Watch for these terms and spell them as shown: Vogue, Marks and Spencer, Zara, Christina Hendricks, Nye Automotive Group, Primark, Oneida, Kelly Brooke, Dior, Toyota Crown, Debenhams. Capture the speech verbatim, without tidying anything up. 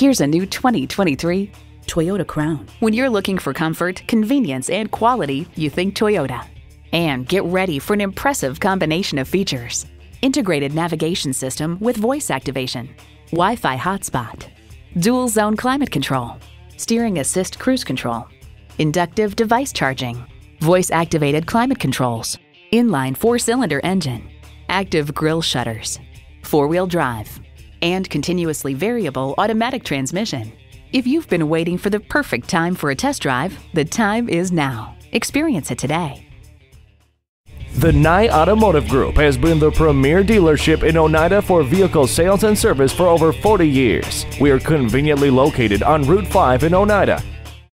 Here's a new twenty twenty-three Toyota Crown. When you're looking for comfort, convenience, and quality, you think Toyota. And get ready for an impressive combination of features. Integrated navigation system with voice activation, Wi-Fi hotspot, dual zone climate control, steering assist cruise control, inductive device charging, voice activated climate controls, inline four-cylinder engine, active grille shutters, four-wheel drive, and continuously variable automatic transmission. If you've been waiting for the perfect time for a test drive, the time is now. Experience it today. The Nye Automotive Group has been the premier dealership in Oneida for vehicle sales and service for over forty years. We are conveniently located on Route five in Oneida.